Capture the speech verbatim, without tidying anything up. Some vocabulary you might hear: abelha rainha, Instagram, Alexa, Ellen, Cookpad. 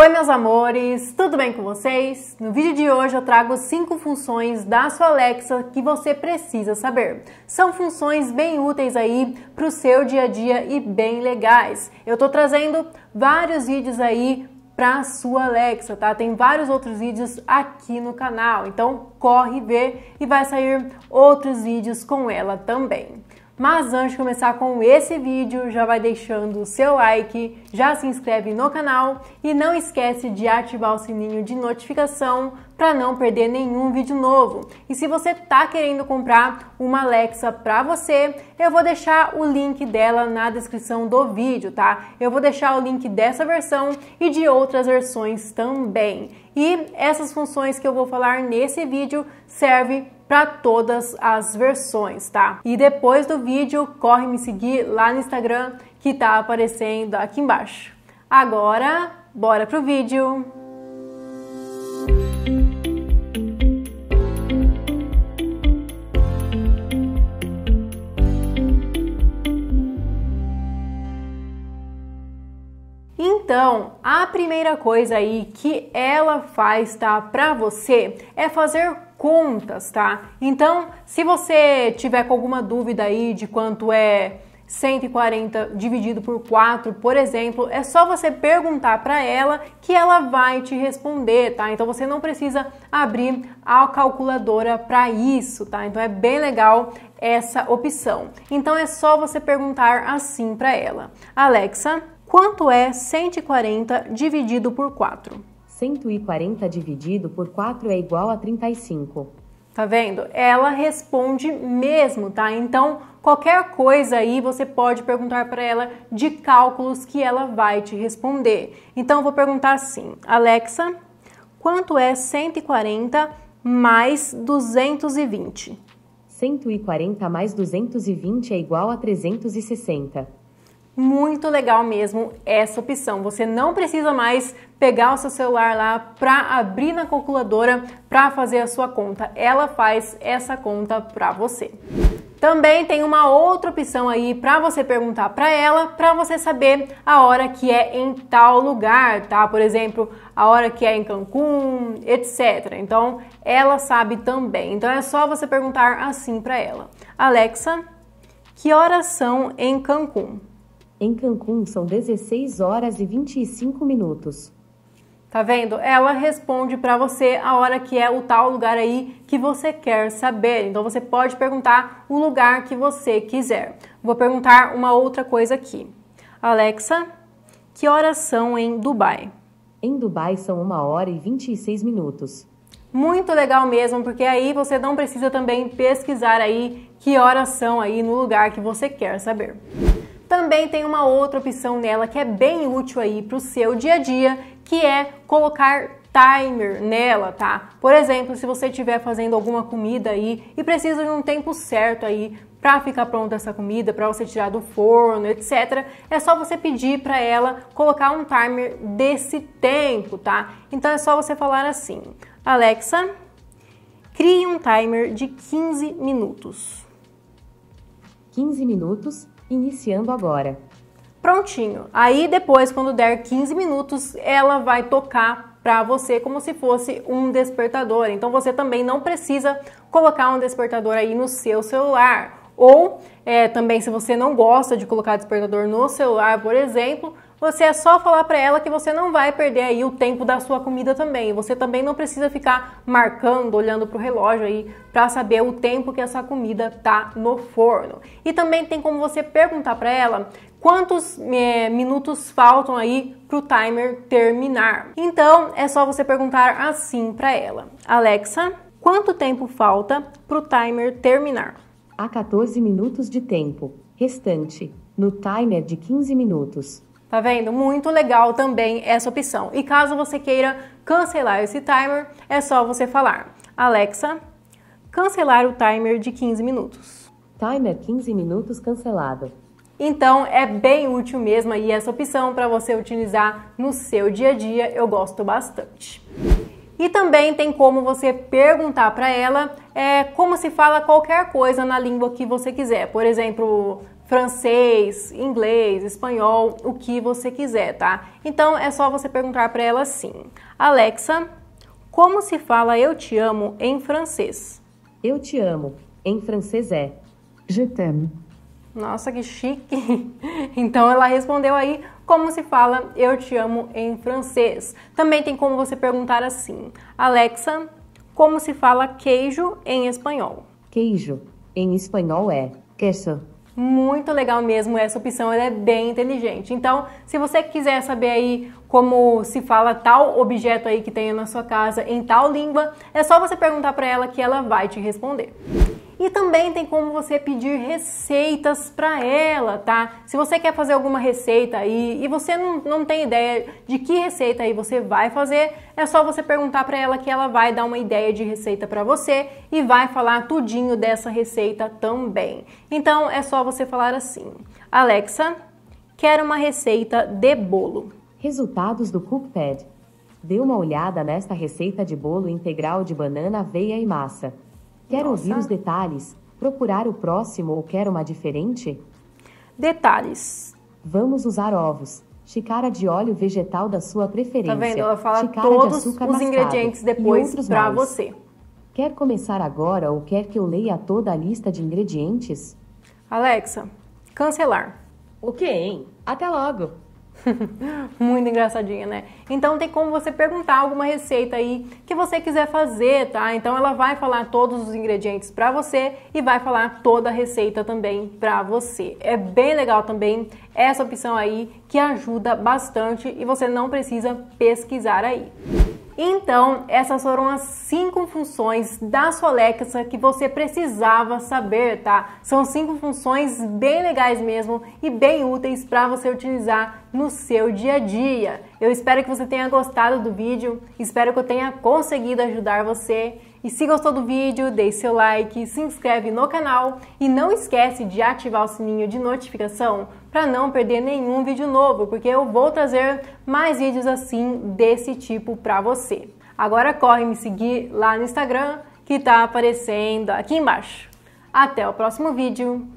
Oi meus amores, tudo bem com vocês? No vídeo de hoje eu trago cinco funções da sua Alexa que você precisa saber. São funções bem úteis aí para o seu dia a dia e bem legais. Eu tô trazendo vários vídeos aí para a sua Alexa, tá? Tem vários outros vídeos aqui no canal, então corre ver e vai sair outros vídeos com ela também. Mas antes de começar com esse vídeo, já vai deixando o seu like, já se inscreve no canal e não esquece de ativar o sininho de notificação para não perder nenhum vídeo novo. E se você tá querendo comprar uma Alexa para você, eu vou deixar o link dela na descrição do vídeo, tá? Eu vou deixar o link dessa versão e de outras versões também. E essas funções que eu vou falar nesse vídeo servem para todas as versões, tá? E depois do vídeo, corre me seguir lá no Instagram que tá aparecendo aqui embaixo. Agora, bora pro vídeo! Então, a primeira coisa aí que ela faz, tá, para você é fazer contas, tá? Então, se você tiver com alguma dúvida aí de quanto é cento e quarenta dividido por quatro, por exemplo, é só você perguntar para ela que ela vai te responder, tá? Então você não precisa abrir a calculadora para isso, tá? Então é bem legal essa opção. Então é só você perguntar assim para ela: Alexa, quanto é cento e quarenta dividido por quatro? cento e quarenta dividido por quatro é igual a trinta e cinco. Tá vendo? Ela responde mesmo, tá? Então, qualquer coisa aí você pode perguntar para ela de cálculos que ela vai te responder. Então, eu vou perguntar assim: Alexa, quanto é cento e quarenta mais duzentos e vinte? cento e quarenta mais duzentos e vinte é igual a trezentos e sessenta. Muito legal mesmo essa opção. Você não precisa mais pegar o seu celular lá para abrir na calculadora para fazer a sua conta. Ela faz essa conta para você. Também tem uma outra opção aí para você perguntar para ela, para você saber a hora que é em tal lugar, tá? Por exemplo, a hora que é em Cancún, etcétera. Então, ela sabe também. Então, é só você perguntar assim para ela: Alexa, que horas são em Cancún? Em Cancún são dezesseis horas e vinte e cinco minutos. Tá vendo? Ela responde para você a hora que é o tal lugar aí que você quer saber. Então você pode perguntar o lugar que você quiser. Vou perguntar uma outra coisa aqui. Alexa, que horas são em Dubai? Em Dubai são uma hora e vinte e seis minutos. Muito legal mesmo, porque aí você não precisa também pesquisar aí que horas são aí no lugar que você quer saber. Também tem uma outra opção nela que é bem útil aí para o seu dia a dia, que é colocar timer nela, tá? Por exemplo, se você estiver fazendo alguma comida aí e precisa de um tempo certo aí para ficar pronta essa comida, para você tirar do forno, etcétera, é só você pedir para ela colocar um timer desse tempo, tá? Então é só você falar assim: Alexa, crie um timer de quinze minutos. quinze minutos? Iniciando agora. Prontinho. Aí depois, quando der quinze minutos, ela vai tocar para você como se fosse um despertador. Então você também não precisa colocar um despertador aí no seu celular. Ou é, também, se você não gosta de colocar despertador no celular, por exemplo, você é só falar para ela que você não vai perder aí o tempo da sua comida também. Você também não precisa ficar marcando, olhando para o relógio aí para saber o tempo que essa comida tá no forno. E também tem como você perguntar para ela quantos é, minutos faltam aí pro timer terminar. Então é só você perguntar assim para ela: Alexa, quanto tempo falta pro timer terminar? Há quatorze minutos de tempo restante no timer de quinze minutos. Tá vendo? Muito legal também essa opção. E caso você queira cancelar esse timer, é só você falar: Alexa, cancelar o timer de quinze minutos. Timer quinze minutos cancelado. Então é bem útil mesmo aí essa opção para você utilizar no seu dia a dia. Eu gosto bastante. E também tem como você perguntar para ela é, como se fala qualquer coisa na língua que você quiser. Por exemplo, francês, inglês, espanhol, o que você quiser, tá? Então é só você perguntar para ela assim: Alexa, como se fala eu te amo em francês? Eu te amo em francês é je t'aime. Nossa, que chique! Então ela respondeu aí como se fala eu te amo em francês. Também tem como você perguntar assim: Alexa, como se fala queijo em espanhol? Queijo em espanhol é queso. Muito legal mesmo, essa opção, ela é bem inteligente. Então, se você quiser saber aí como se fala tal objeto aí que tem na sua casa em tal língua, é só você perguntar para ela que ela vai te responder. E também tem como você pedir receitas para ela, tá? Se você quer fazer alguma receita aí e você não, não tem ideia de que receita aí você vai fazer, é só você perguntar para ela que ela vai dar uma ideia de receita para você e vai falar tudinho dessa receita também. Então é só você falar assim: Alexa, quero uma receita de bolo. Resultados do Cookpad. Dê uma olhada nesta receita de bolo integral de banana, aveia e massa. Quer Nossa. ouvir os detalhes? Procurar o próximo ou quer uma diferente? Detalhes. Vamos usar ovos. Xícara de óleo vegetal da sua preferência. Tá vendo? Ela fala xícara todos de açúcar os ingredientes depois pra mais. você. Quer começar agora ou quer que eu leia toda a lista de ingredientes? Alexa, cancelar. Ok, hein? Até logo. Muito engraçadinha, né? Então tem como você perguntar alguma receita aí que você quiser fazer, tá? Então ela vai falar todos os ingredientes pra você e vai falar toda a receita também pra você. É bem legal também essa opção aí que ajuda bastante e você não precisa pesquisar aí. Então, essas foram as cinco funções da sua Alexa que você precisava saber, tá? São cinco funções bem legais mesmo e bem úteis para você utilizar no seu dia a dia. Eu espero que você tenha gostado do vídeo, espero que eu tenha conseguido ajudar você. E se gostou do vídeo, deixe seu like, se inscreve no canal e não esquece de ativar o sininho de notificação para não perder nenhum vídeo novo, porque eu vou trazer mais vídeos assim desse tipo para você. Agora corre me seguir lá no Instagram que tá aparecendo aqui embaixo. Até o próximo vídeo!